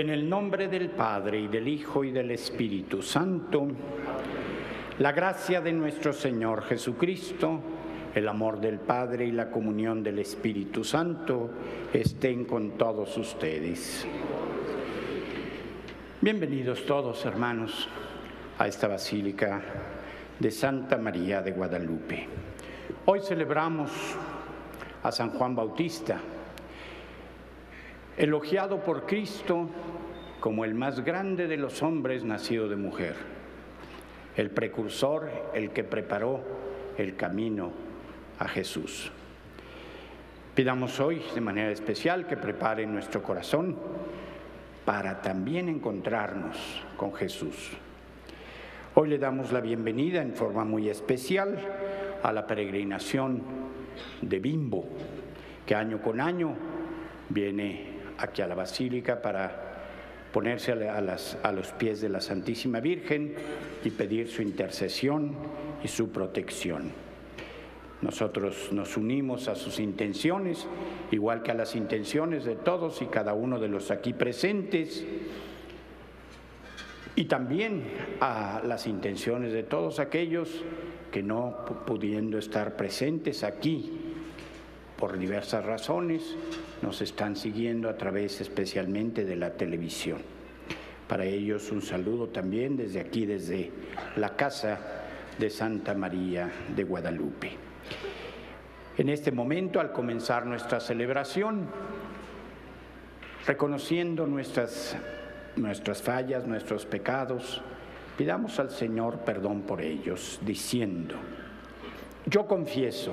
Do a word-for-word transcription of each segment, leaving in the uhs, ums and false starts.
En el nombre del Padre, y del Hijo, y del Espíritu Santo, la gracia de nuestro Señor Jesucristo, el amor del Padre y la comunión del Espíritu Santo estén con todos ustedes. Bienvenidos todos, hermanos, a esta Basílica de Santa María de Guadalupe. Hoy celebramos a San Juan Bautista, elogiado por Cristo como el más grande de los hombres nacido de mujer, el precursor, el que preparó el camino a Jesús. Pidamos hoy de manera especial que prepare nuestro corazón para también encontrarnos con Jesús. Hoy le damos la bienvenida en forma muy especial a la peregrinación de Bimbo, que año con año viene aquí a la Basílica para ponerse a, las, a los pies de la Santísima Virgen y pedir su intercesión y su protección. Nosotros nos unimos a sus intenciones, igual que a las intenciones de todos y cada uno de los aquí presentes, y también a las intenciones de todos aquellos que no pudiendo estar presentes aquí, por diversas razones, nos están siguiendo a través especialmente de la televisión. Para ellos un saludo también desde aquí, desde la Casa de Santa María de Guadalupe. En este momento, al comenzar nuestra celebración, reconociendo nuestras, nuestras fallas, nuestros pecados, pidamos al Señor perdón por ellos, diciendo: yo confieso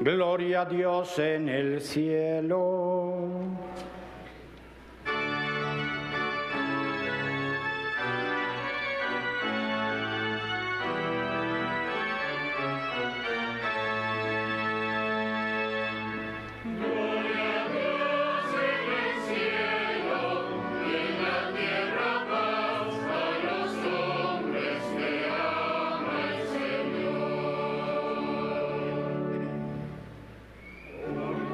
Gloria a Dios en el cielo. Gloria a Dios en el cielo, y en la tierra paz a los hombres que ama el Señor.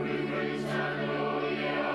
Nuestra gloria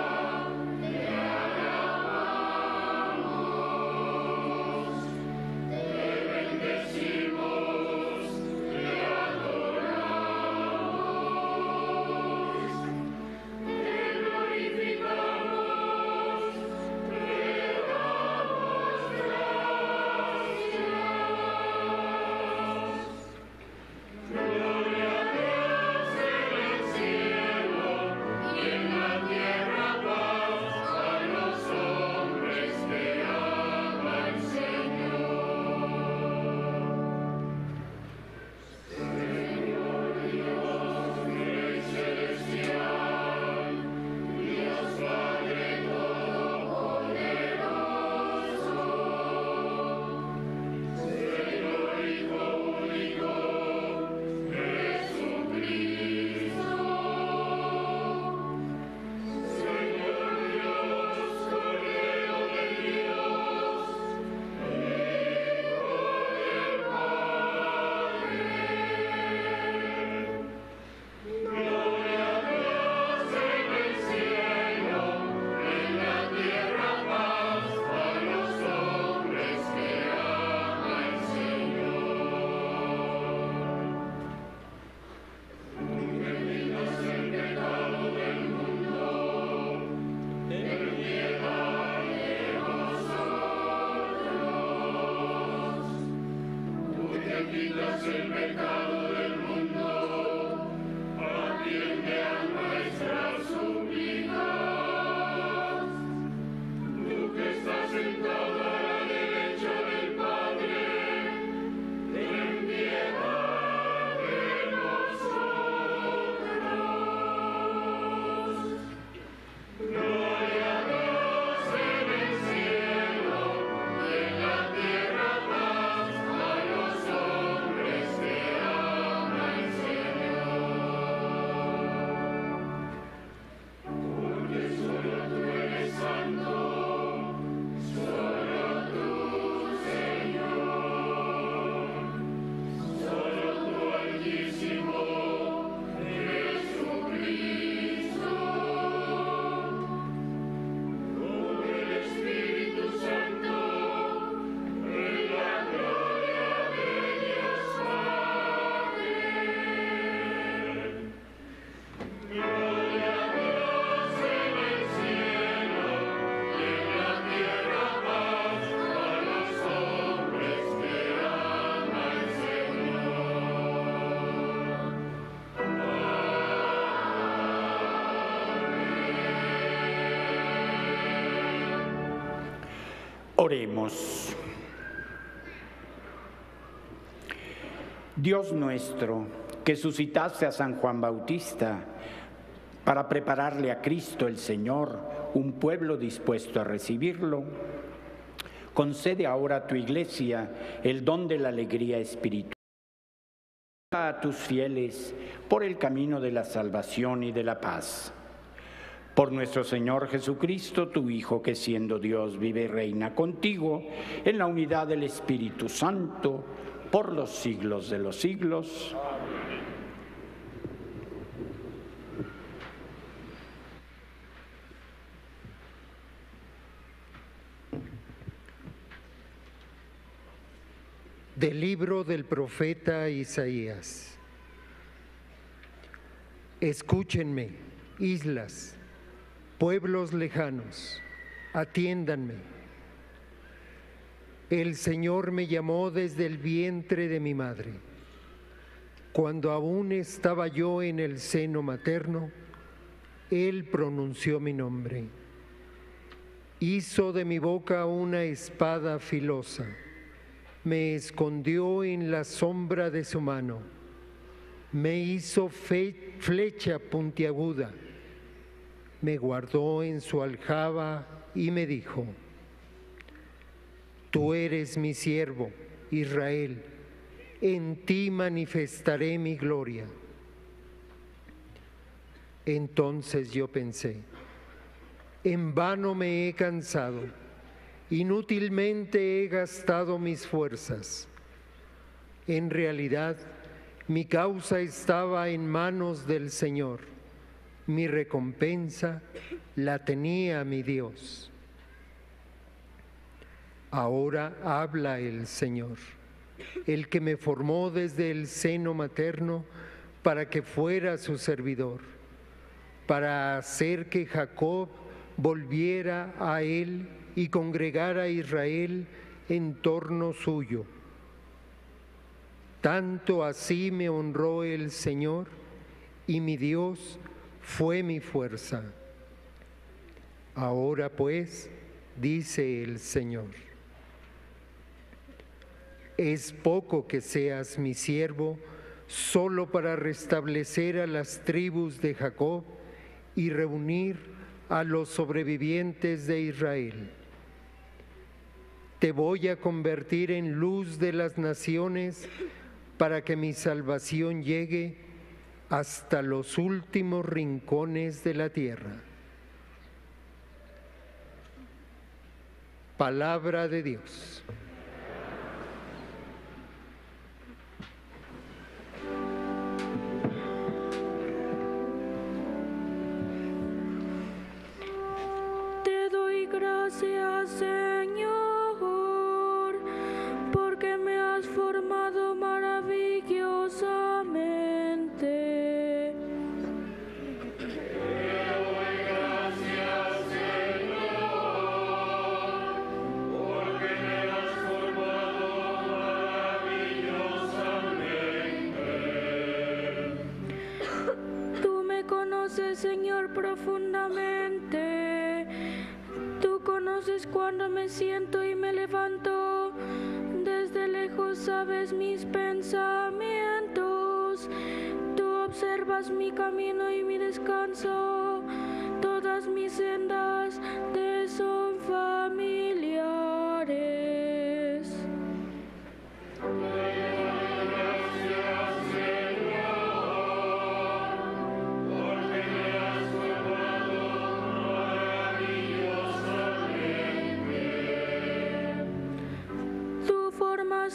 Oremos. Dios nuestro, que suscitaste a San Juan Bautista para prepararle a Cristo el Señor un pueblo dispuesto a recibirlo, concede ahora a tu Iglesia el don de la alegría espiritual. Guía a tus fieles por el camino de la salvación y de la paz. Por nuestro Señor Jesucristo, tu Hijo, que siendo Dios vive y reina contigo, en la unidad del Espíritu Santo, por los siglos de los siglos. Amén. Del libro del profeta Isaías. Escúchenme, islas. Pueblos lejanos, atiéndanme. El Señor me llamó desde el vientre de mi madre. Cuando aún estaba yo en el seno materno, Él pronunció mi nombre. Hizo de mi boca una espada filosa. Me escondió en la sombra de su mano. Me hizo fe- flecha puntiaguda. Me guardó en su aljaba y me dijo: Tú eres mi siervo, Israel, en ti manifestaré mi gloria. Entonces yo pensé: En vano me he cansado, inútilmente he gastado mis fuerzas. En realidad, mi causa estaba en manos del Señor. Mi recompensa la tenía mi Dios. Ahora habla el Señor, el que me formó desde el seno materno para que fuera su servidor, para hacer que Jacob volviera a él y congregara a Israel en torno suyo. Tanto así me honró el Señor, y mi Dios fue mi fuerza. Ahora pues, dice el Señor, es poco que seas mi siervo solo para restablecer a las tribus de Jacob y reunir a los sobrevivientes de Israel. Te voy a convertir en luz de las naciones para que mi salvación llegue hasta los últimos rincones de la tierra. Palabra de Dios. Te doy gracias, Señor, porque me has formado maravillosamente. Gracias, Señor, porque me has profundamente. Tú conoces cuando me siento y me levanto. Desde lejos sabes mis pensamientos. Tú observas mi camino y mi descanso. Todas mis sendas te son familiares.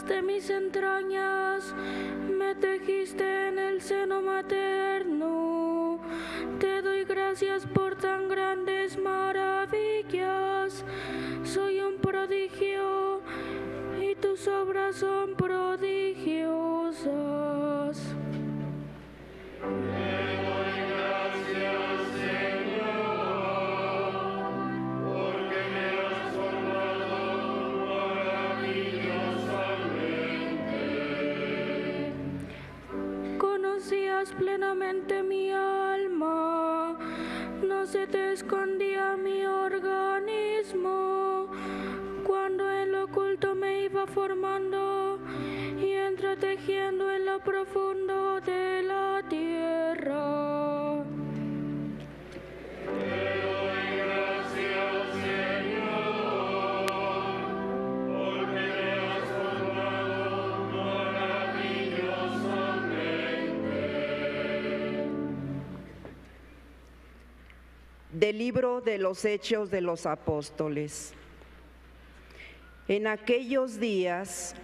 De mis entrañas, me tejiste en el seno materno. Te doy gracias por tan grandes maravillas. Soy un prodigio y tus obras son prodigiosas. Plenamente mi alma, no se te escondía mi organismo. Cuando en lo oculto me iba formando y entretejiendo en lo profundo de la tierra. Del libro de los Hechos de los Apóstoles. En aquellos días,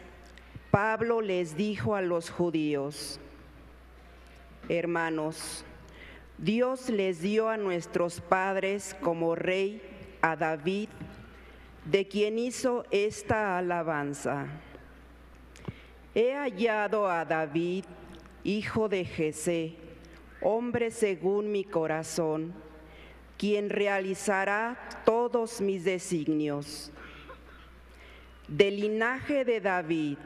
Pablo les dijo a los judíos: hermanos, Dios les dio a nuestros padres como rey a David, de quien hizo esta alabanza: he hallado a David, hijo de Jesé, hombre según mi corazón, quien realizará todos mis designios. Del linaje de David,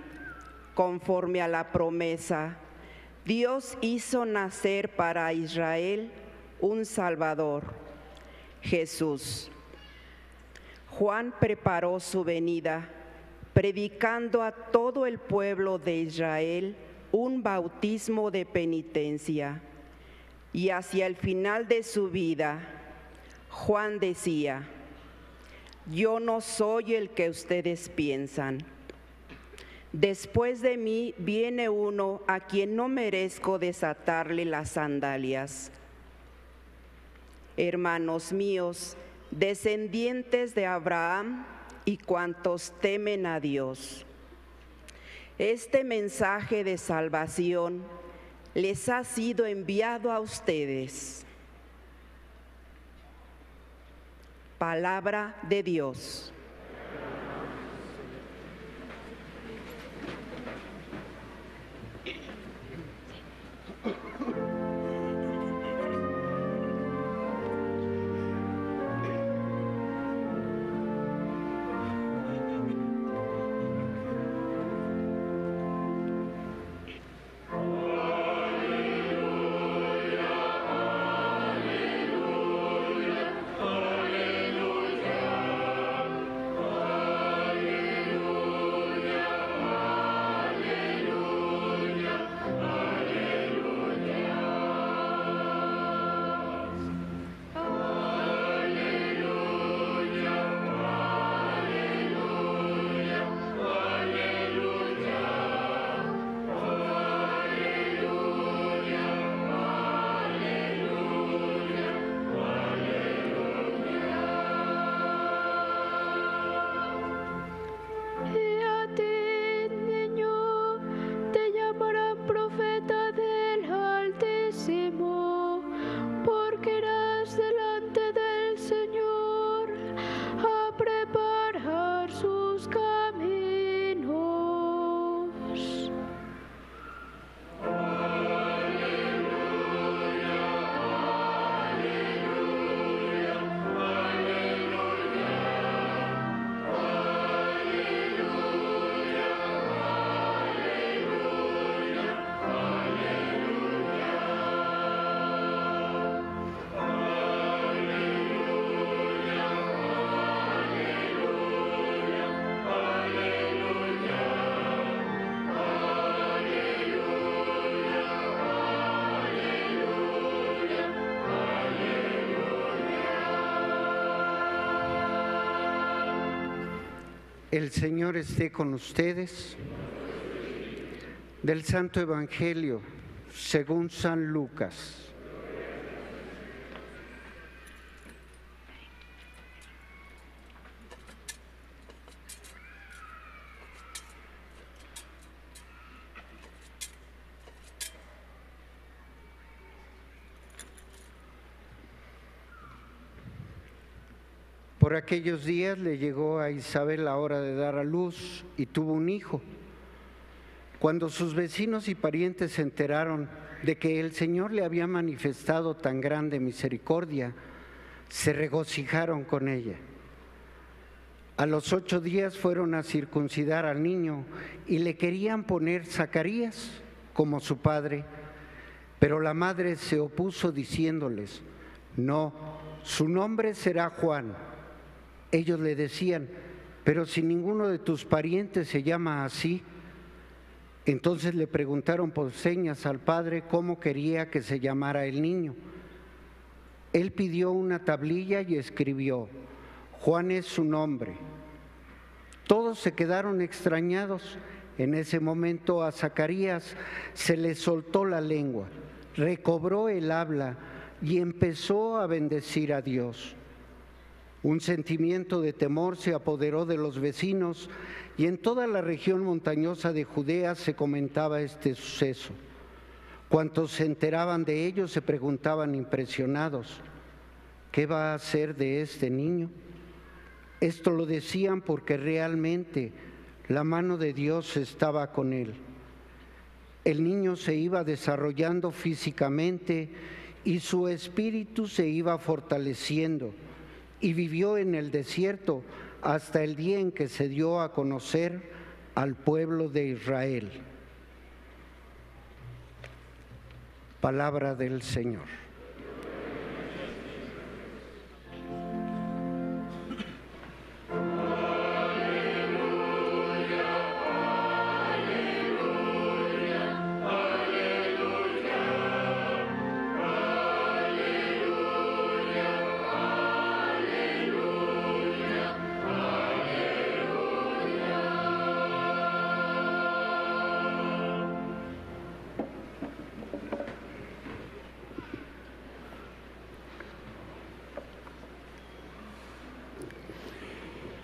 conforme a la promesa, Dios hizo nacer para Israel un Salvador, Jesús. Juan preparó su venida, predicando a todo el pueblo de Israel un bautismo de penitencia, y hacia el final de su vida, Juan decía: yo no soy el que ustedes piensan. Después de mí viene uno a quien no merezco desatarle las sandalias. Hermanos míos, descendientes de Abraham y cuantos temen a Dios, este mensaje de salvación les ha sido enviado a ustedes. Palabra de Dios. El Señor esté con ustedes. Del Santo Evangelio según San Lucas. Por aquellos días le llegó a Isabel la hora de dar a luz y tuvo un hijo. Cuando sus vecinos y parientes se enteraron de que el Señor le había manifestado tan grande misericordia, se regocijaron con ella. A los ocho días fueron a circuncidar al niño y le querían poner Zacarías como su padre, pero la madre se opuso diciéndoles: no, su nombre será Juan. Ellos le decían: pero si ninguno de tus parientes se llama así. Entonces le preguntaron por señas al padre cómo quería que se llamara el niño. Él pidió una tablilla y escribió: Juan es su nombre. Todos se quedaron extrañados. En ese momento a Zacarías se le soltó la lengua, recobró el habla y empezó a bendecir a Dios. Un sentimiento de temor se apoderó de los vecinos y en toda la región montañosa de Judea se comentaba este suceso. Cuantos se enteraban de ello se preguntaban impresionados: ¿qué va a hacer de este niño? Esto lo decían porque realmente la mano de Dios estaba con él. El niño se iba desarrollando físicamente y su espíritu se iba fortaleciendo. Y vivió en el desierto hasta el día en que se dio a conocer al pueblo de Israel. Palabra del Señor.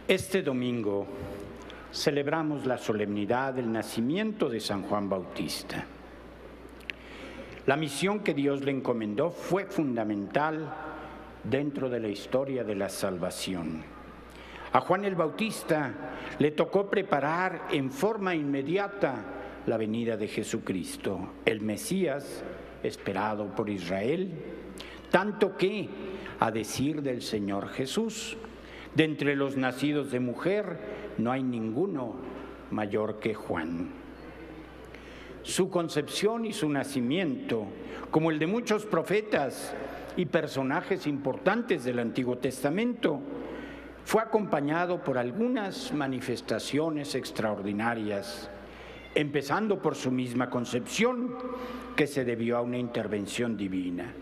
Este domingo celebramos la solemnidad del nacimiento de San Juan Bautista. La misión que Dios le encomendó fue fundamental dentro de la historia de la salvación. A Juan el Bautista le tocó preparar en forma inmediata la venida de Jesucristo, el Mesías esperado por Israel, tanto que, a decir del Señor Jesús, de entre los nacidos de mujer no hay ninguno mayor que Juan. Su concepción y su nacimiento, como el de muchos profetas y personajes importantes del Antiguo Testamento, fue acompañado por algunas manifestaciones extraordinarias, empezando por su misma concepción, que se debió a una intervención divina.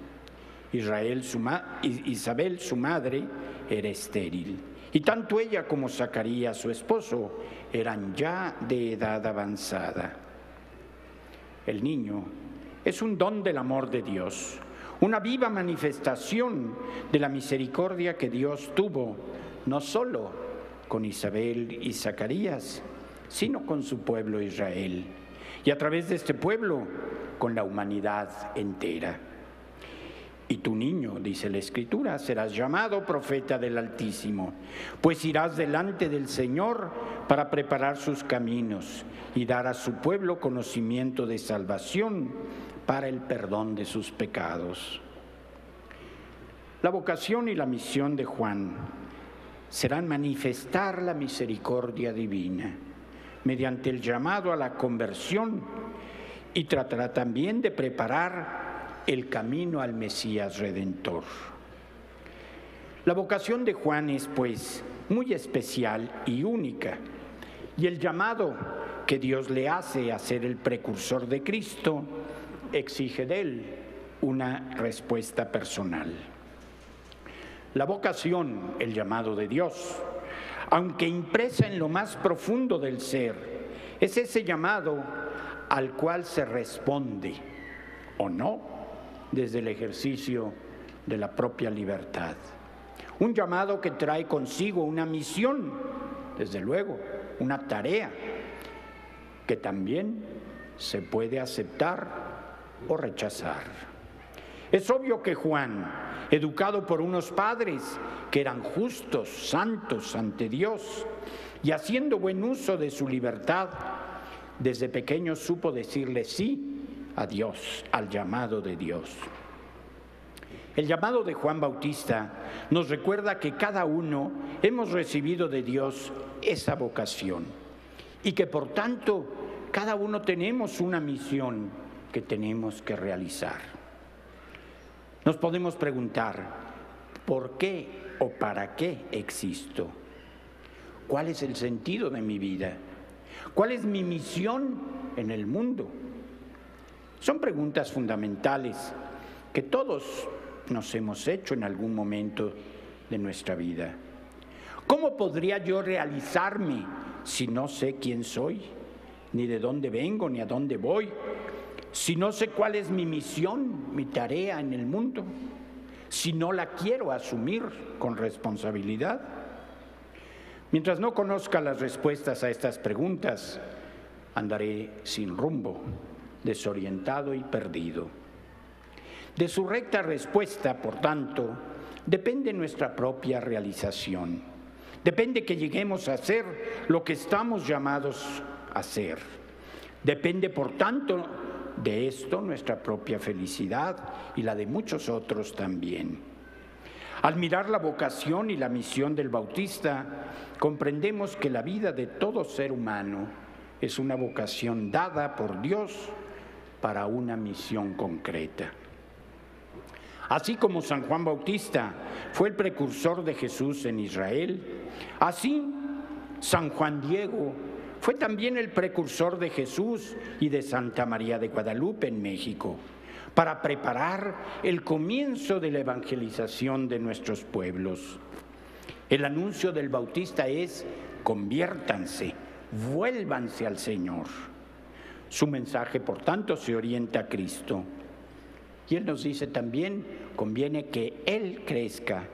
Israel, su ma- Isabel, su madre, era estéril, y tanto ella como Zacarías, su esposo, eran ya de edad avanzada. El niño es un don del amor de Dios, una viva manifestación de la misericordia que Dios tuvo, no solo con Isabel y Zacarías, sino con su pueblo Israel, y a través de este pueblo, con la humanidad entera. Y tu niño, dice la Escritura, serás llamado profeta del Altísimo, pues irás delante del Señor para preparar sus caminos y dar a su pueblo conocimiento de salvación para el perdón de sus pecados. La vocación y la misión de Juan serán manifestar la misericordia divina mediante el llamado a la conversión y tratará también de preparar el camino al Mesías Redentor. La vocación de Juan es, pues, muy especial y única, y el llamado que Dios le hace a ser el precursor de Cristo exige de él una respuesta personal. La vocación, el llamado de Dios, aunque impresa en lo más profundo del ser. Es ese llamado al cual se responde, o no, desde el ejercicio de la propia libertad. Un llamado que trae consigo una misión, desde luego, una tarea, que también se puede aceptar o rechazar. Es obvio que Juan, educado por unos padres que eran justos, santos ante Dios, y haciendo buen uso de su libertad, desde pequeño supo decirle sí a Dios, al llamado de Dios. El llamado de Juan Bautista nos recuerda que cada uno hemos recibido de Dios esa vocación y que por tanto cada uno tenemos una misión que tenemos que realizar. Nos podemos preguntar, ¿por qué o para qué existo? ¿Cuál es el sentido de mi vida? ¿Cuál es mi misión en el mundo? Son preguntas fundamentales que todos nos hemos hecho en algún momento de nuestra vida. ¿Cómo podría yo realizarme si no sé quién soy, ni de dónde vengo, ni a dónde voy? Si no sé cuál es mi misión, mi tarea en el mundo, si no la quiero asumir con responsabilidad. Mientras no conozca las respuestas a estas preguntas, andaré sin rumbo, desorientado y perdido. De su recta respuesta, por tanto, depende nuestra propia realización. Depende que lleguemos a hacer lo que estamos llamados a hacer. Depende, por tanto, de esto nuestra propia felicidad y la de muchos otros también. Al mirar la vocación y la misión del Bautista, comprendemos que la vida de todo ser humano es una vocación dada por Dios para una misión concreta. Así como San Juan Bautista fue el precursor de Jesús en Israel, así San Juan Diego fue también el precursor de Jesús y de Santa María de Guadalupe en México, para preparar el comienzo de la evangelización de nuestros pueblos. El anuncio del Bautista es: conviértanse, vuélvanse al Señor. Su mensaje, por tanto, se orienta a Cristo. Y Él nos dice también, conviene que Él crezca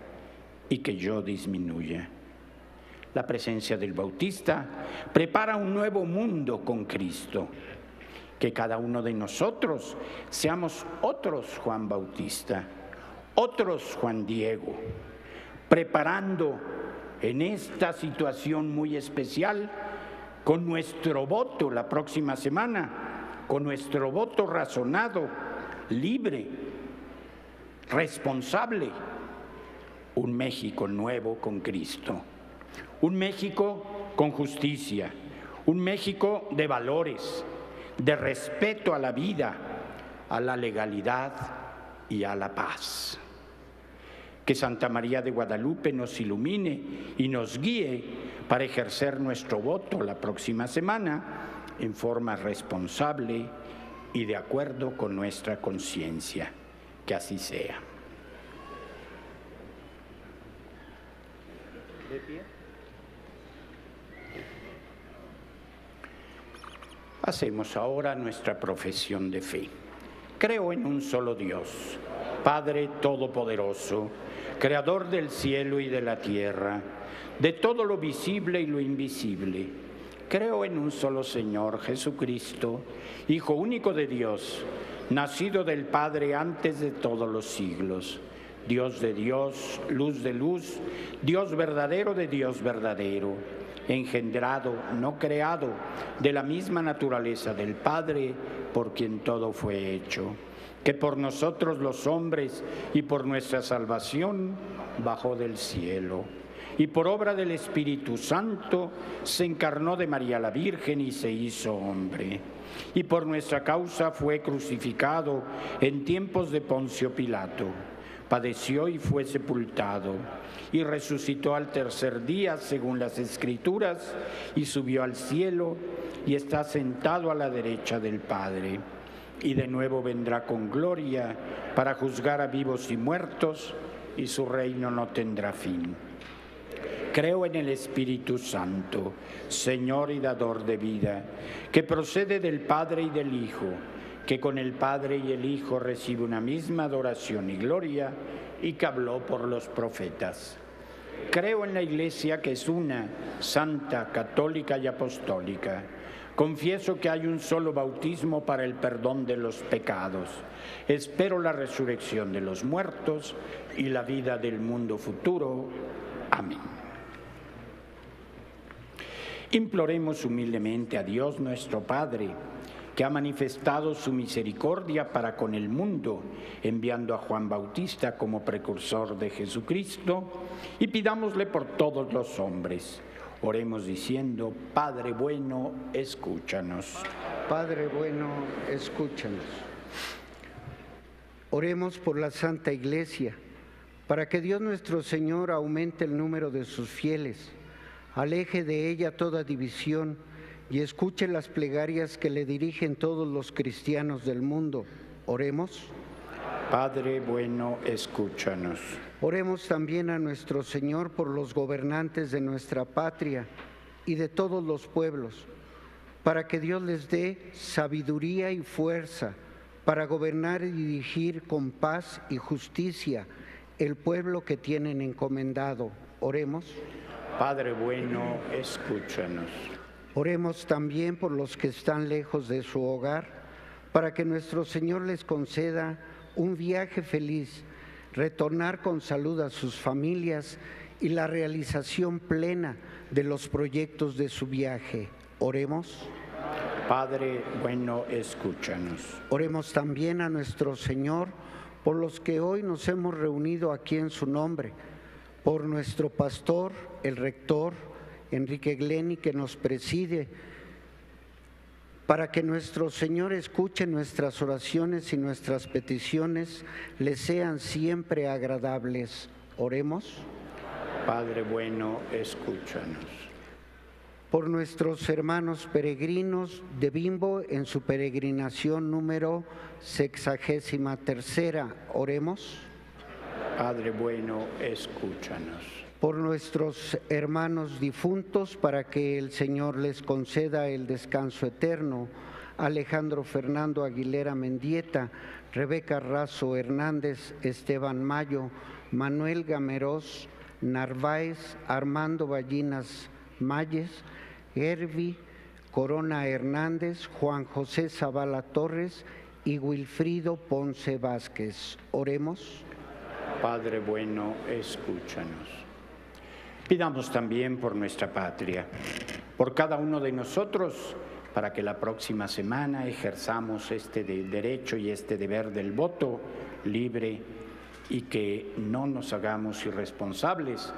y que yo disminuya. La presencia del Bautista prepara un nuevo mundo con Cristo. Que cada uno de nosotros seamos otros Juan Bautista, otros Juan Diego, preparando en esta situación muy especial, con nuestro voto la próxima semana, con nuestro voto razonado, libre, responsable, un México nuevo con Cristo, un México con justicia, un México de valores, de respeto a la vida, a la legalidad y a la paz. Que Santa María de Guadalupe nos ilumine y nos guíe para ejercer nuestro voto la próxima semana en forma responsable y de acuerdo con nuestra conciencia. Que así sea. ¿De pie? Hacemos ahora nuestra profesión de fe. Creo en un solo Dios, Padre Todopoderoso, Creador del cielo y de la tierra, de todo lo visible y lo invisible. Creo en un solo Señor, Jesucristo, Hijo único de Dios, nacido del Padre antes de todos los siglos, Dios de Dios, luz de luz, Dios verdadero de Dios verdadero, engendrado, no creado, de la misma naturaleza del Padre, por quien todo fue hecho, que por nosotros los hombres y por nuestra salvación bajó del cielo, y por obra del Espíritu Santo se encarnó de María la Virgen y se hizo hombre, y por nuestra causa fue crucificado en tiempos de Poncio Pilato. Padeció y fue sepultado, y resucitó al tercer día, según las Escrituras, y subió al cielo, y está sentado a la derecha del Padre. Y de nuevo vendrá con gloria para juzgar a vivos y muertos, y su reino no tendrá fin. Creo en el Espíritu Santo, Señor y dador de vida, que procede del Padre y del Hijo, que con el Padre y el Hijo recibe una misma adoración y gloria, y que habló por los profetas. Creo en la Iglesia, que es una, santa, católica y apostólica. Confieso que hay un solo bautismo para el perdón de los pecados. Espero la resurrección de los muertos y la vida del mundo futuro. Amén. Imploremos humildemente a Dios nuestro Padre, que ha manifestado su misericordia para con el mundo, enviando a Juan Bautista como precursor de Jesucristo, y pidámosle por todos los hombres. Oremos diciendo: Padre bueno, escúchanos. Padre bueno, escúchanos. Oremos por la Santa Iglesia, para que Dios nuestro Señor aumente el número de sus fieles, aleje de ella toda división, y escuche las plegarias que le dirigen todos los cristianos del mundo. Oremos. Padre bueno, escúchanos. Oremos también a nuestro Señor por los gobernantes de nuestra patria y de todos los pueblos, para que Dios les dé sabiduría y fuerza para gobernar y dirigir con paz y justicia el pueblo que tienen encomendado. Oremos. Padre bueno, escúchanos. Oremos también por los que están lejos de su hogar, para que nuestro Señor les conceda un viaje feliz, retornar con salud a sus familias y la realización plena de los proyectos de su viaje. Oremos. Padre bueno, escúchanos. Oremos también a nuestro Señor por los que hoy nos hemos reunido aquí en su nombre, por nuestro pastor, el rector Enrique Gleni, que nos preside, para que nuestro Señor escuche nuestras oraciones y nuestras peticiones le sean siempre agradables. Oremos. Padre bueno, escúchanos. Por nuestros hermanos peregrinos de Bimbo en su peregrinación número sexagésima tercera, oremos. Padre bueno, escúchanos. Por nuestros hermanos difuntos, para que el Señor les conceda el descanso eterno: Alejandro Fernando Aguilera Mendieta, Rebeca Razo Hernández, Esteban Mayo, Manuel Gamerós Narváez, Armando Ballinas Mayes, Herbi Corona Hernández, Juan José Zavala Torres y Wilfrido Ponce Vázquez. Oremos. Padre bueno, escúchanos. Pidamos también por nuestra patria, por cada uno de nosotros, para que la próxima semana ejerzamos este derecho y este deber del voto libre y que no nos hagamos irresponsables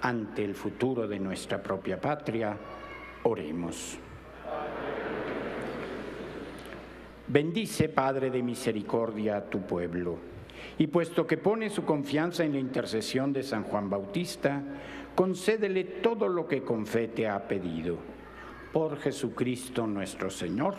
ante el futuro de nuestra propia patria. Oremos. Bendice, Padre de misericordia, a tu pueblo, y puesto que pone su confianza en la intercesión de San Juan Bautista, concédele todo lo que con fe te ha pedido. Por Jesucristo nuestro Señor.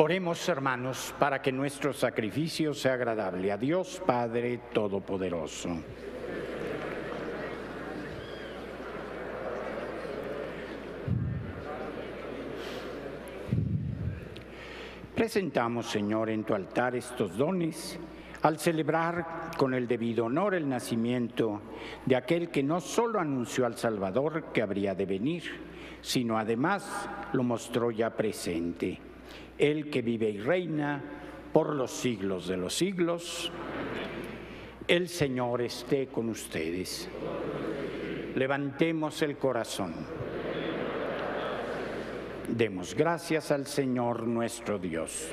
Oremos, hermanos, para que nuestro sacrificio sea agradable a Dios Padre Todopoderoso. Presentamos, Señor, en tu altar estos dones al celebrar con el debido honor el nacimiento de aquel que no solo anunció al Salvador que habría de venir, sino además lo mostró ya presente, el que vive y reina por los siglos de los siglos. El Señor esté con ustedes. Levantemos el corazón. Demos gracias al Señor nuestro Dios.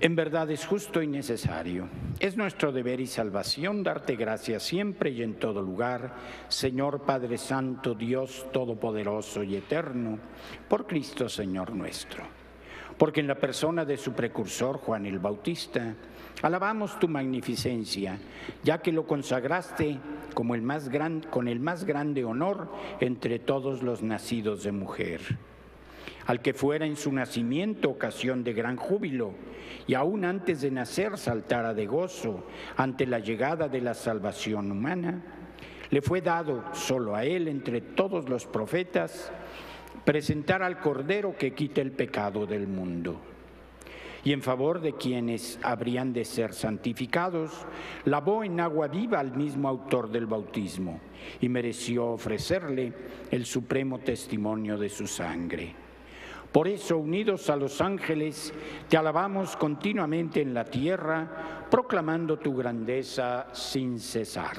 En verdad es justo y necesario, es nuestro deber y salvación darte gracias siempre y en todo lugar, Señor Padre Santo, Dios Todopoderoso y Eterno, por Cristo Señor nuestro. Porque en la persona de su precursor, Juan el Bautista, alabamos tu magnificencia, ya que lo consagraste como el más gran, con el más grande honor entre todos los nacidos de mujer. Al que fuera en su nacimiento ocasión de gran júbilo, y aún antes de nacer saltara de gozo ante la llegada de la salvación humana, le fue dado solo a él entre todos los profetas presentar al Cordero que quita el pecado del mundo. Y en favor de quienes habrían de ser santificados, lavó en agua viva al mismo autor del bautismo y mereció ofrecerle el supremo testimonio de su sangre. Por eso, unidos a los ángeles, te alabamos continuamente en la tierra, proclamando tu grandeza sin cesar.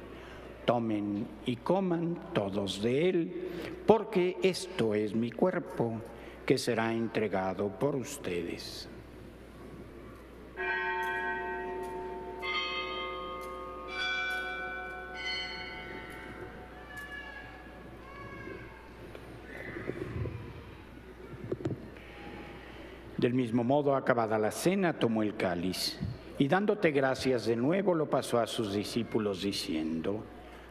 tomen y coman todos de él, porque esto es mi cuerpo, que será entregado por ustedes. Del mismo modo, acabada la cena, tomó el cáliz y, dándote gracias de nuevo, lo pasó a sus discípulos diciendo: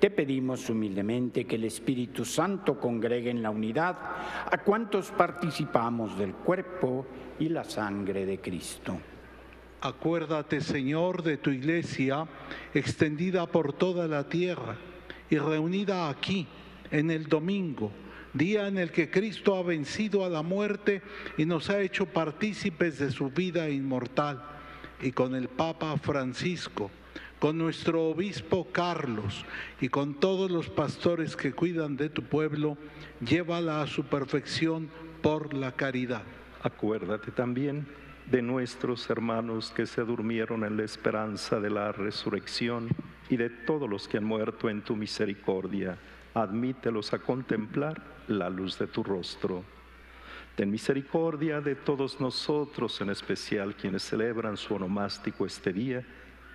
Te pedimos humildemente que el Espíritu Santo congregue en la unidad a cuantos participamos del cuerpo y la sangre de Cristo. Acuérdate, Señor, de tu Iglesia, extendida por toda la tierra y reunida aquí en el domingo, día en el que Cristo ha vencido a la muerte y nos ha hecho partícipes de su vida inmortal, y con el Papa Francisco, con nuestro obispo Carlos y con todos los pastores que cuidan de tu pueblo, llévala a su perfección por la caridad. Acuérdate también de nuestros hermanos que se durmieron en la esperanza de la resurrección y de todos los que han muerto en tu misericordia. Admítelos a contemplar la luz de tu rostro. Ten misericordia de todos nosotros, en especial quienes celebran su onomástico este día,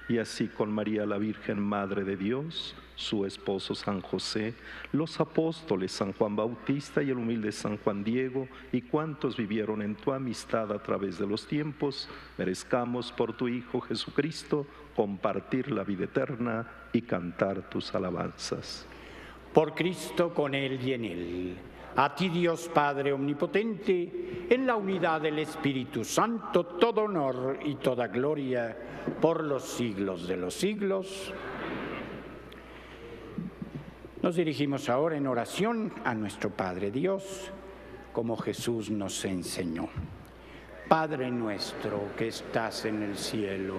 y así con María la Virgen, Madre de Dios, su esposo San José, los apóstoles San Juan Bautista y el humilde San Juan Diego, y cuantos vivieron en tu amistad a través de los tiempos, merezcamos por tu Hijo Jesucristo compartir la vida eterna y cantar tus alabanzas. Por Cristo, con Él y en Él, a ti Dios Padre Omnipotente, en la unidad del Espíritu Santo, todo honor y toda gloria por los siglos de los siglos. Nos dirigimos ahora en oración a nuestro Padre Dios, como Jesús nos enseñó. Padre nuestro que estás en el cielo,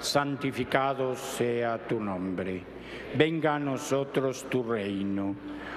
santificado sea tu nombre. Venga a nosotros tu reino.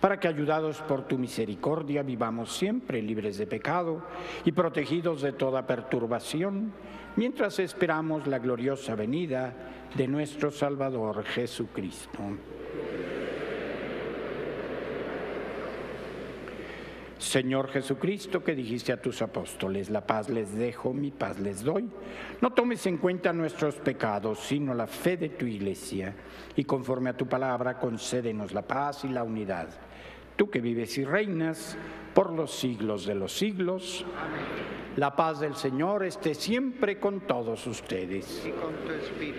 para que, ayudados por tu misericordia, vivamos siempre libres de pecado y protegidos de toda perturbación, mientras esperamos la gloriosa venida de nuestro Salvador Jesucristo. Señor Jesucristo, que dijiste a tus apóstoles, la paz les dejo, mi paz les doy. No tomes en cuenta nuestros pecados, sino la fe de tu Iglesia. Y conforme a tu palabra, concédenos la paz y la unidad. Tú que vives y reinas por los siglos de los siglos. Amén. La paz del Señor esté siempre con todos ustedes. Y con tu espíritu.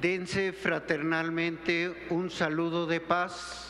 Dense fraternalmente un saludo de paz.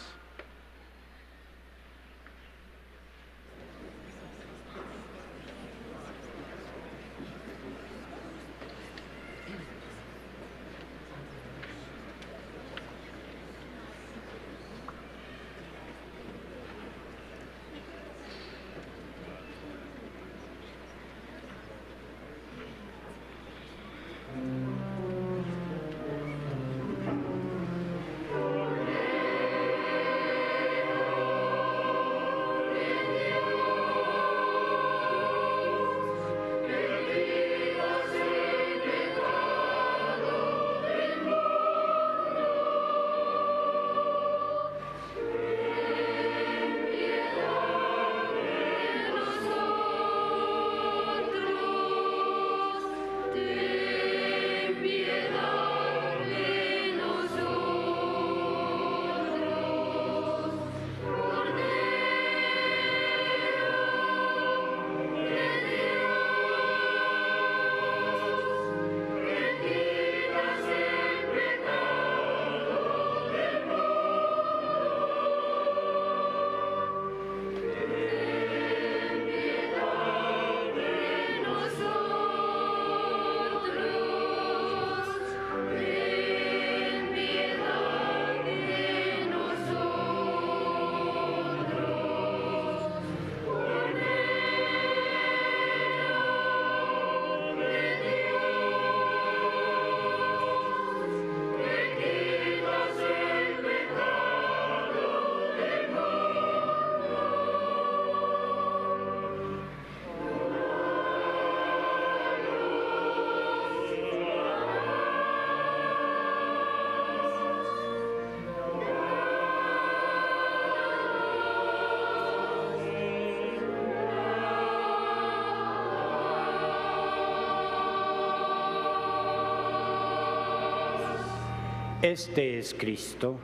Este es Cristo,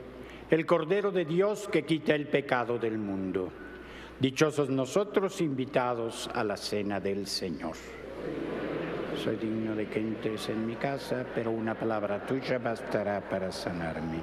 el Cordero de Dios que quita el pecado del mundo. Dichosos nosotros invitados a la cena del Señor. Soy digno de que entres en mi casa, pero una palabra tuya bastará para sanarme.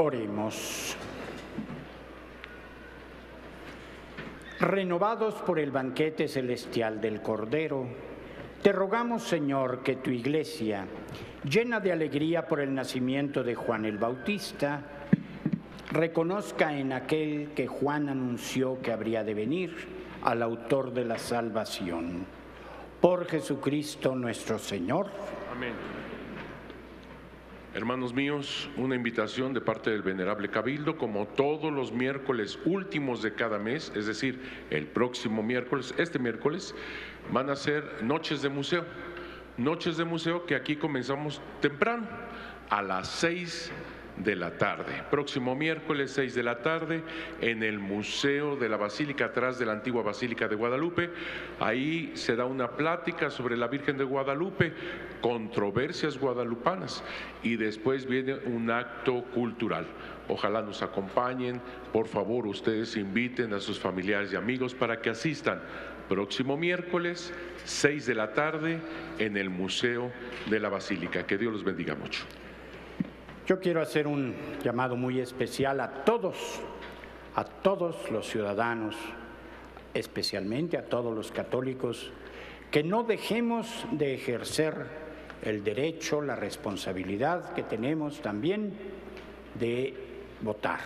Oremos. Renovados por el banquete celestial del Cordero, te rogamos, Señor, que tu Iglesia, llena de alegría por el nacimiento de Juan el Bautista, reconozca en aquel que Juan anunció que habría de venir al autor de la salvación. Por Jesucristo nuestro Señor. Amén. Hermanos míos, una invitación de parte del Venerable Cabildo, como todos los miércoles últimos de cada mes, es decir, el próximo miércoles, este miércoles, van a ser noches de museo. noches de museo que aquí comenzamos temprano, a las seis de la tarde. Próximo miércoles, seis de la tarde, en el Museo de la Basílica, atrás de la antigua Basílica de Guadalupe. Ahí se da una plática sobre la Virgen de Guadalupe, controversias guadalupanas, y después viene un acto cultural. Ojalá nos acompañen. Por favor, ustedes inviten a sus familiares y amigos para que asistan. Próximo miércoles, seis de la tarde, en el Museo de la Basílica. Que Dios los bendiga mucho. Yo quiero hacer un llamado muy especial a todos, a todos los ciudadanos, especialmente a todos los católicos, que no dejemos de ejercer el derecho, la responsabilidad que tenemos también de votar.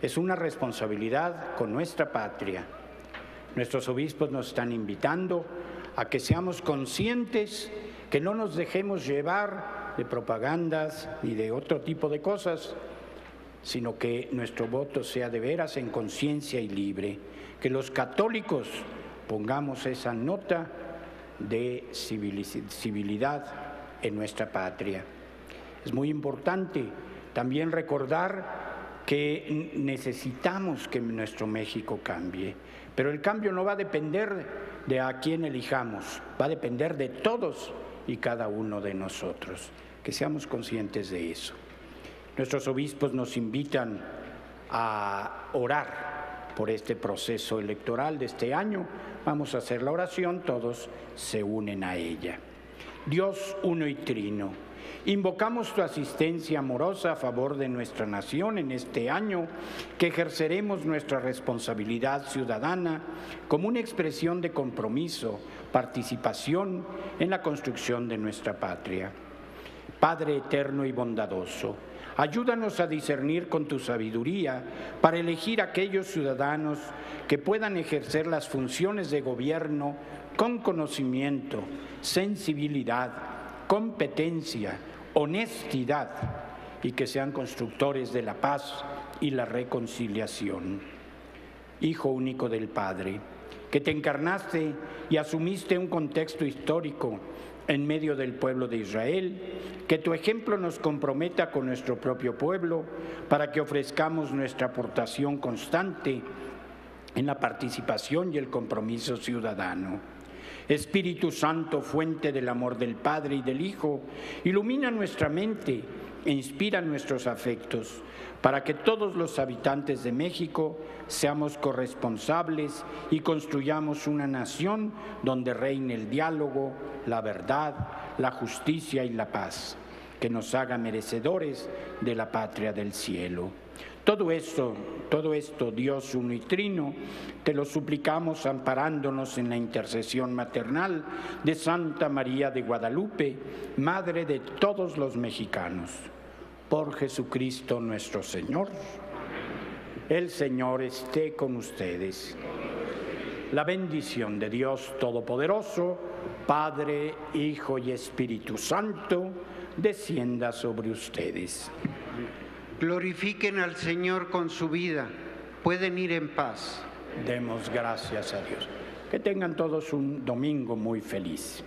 Es una responsabilidad con nuestra patria. Nuestros obispos nos están invitando a que seamos conscientes, que no nos dejemos llevar de propagandas y de otro tipo de cosas, sino que nuestro voto sea de veras en conciencia y libre, que los católicos pongamos esa nota de civilidad en nuestra patria. Es muy importante también recordar que necesitamos que nuestro México cambie, pero el cambio no va a depender de a quién elijamos, va a depender de todos y cada uno de nosotros, que seamos conscientes de eso. Nuestros obispos nos invitan a orar por este proceso electoral de este año. Vamos a hacer la oración, todos se unen a ella. Dios uno y trino, invocamos tu asistencia amorosa a favor de nuestra nación en este año, que ejerceremos nuestra responsabilidad ciudadana como una expresión de compromiso, participación en la construcción de nuestra patria. Padre eterno y bondadoso, ayúdanos a discernir con tu sabiduría para elegir aquellos ciudadanos que puedan ejercer las funciones de gobierno con conocimiento, sensibilidad, competencia, honestidad, y que sean constructores de la paz y la reconciliación. Hijo único del Padre, que te encarnaste y asumiste un contexto histórico en medio del pueblo de Israel, que tu ejemplo nos comprometa con nuestro propio pueblo para que ofrezcamos nuestra aportación constante en la participación y el compromiso ciudadano. Espíritu Santo, fuente del amor del Padre y del Hijo, ilumina nuestra mente e inspira nuestros afectos, para que todos los habitantes de México seamos corresponsables y construyamos una nación donde reine el diálogo, la verdad, la justicia y la paz, que nos haga merecedores de la patria del cielo. Todo esto, todo esto, Dios uno y trino, te lo suplicamos amparándonos en la intercesión maternal de Santa María de Guadalupe, Madre de todos los mexicanos. Por Jesucristo nuestro Señor. El Señor esté con ustedes. La bendición de Dios Todopoderoso, Padre, Hijo y Espíritu Santo, descienda sobre ustedes. Glorifiquen al Señor con su vida. Pueden ir en paz. Demos gracias a Dios. Que tengan todos un domingo muy feliz.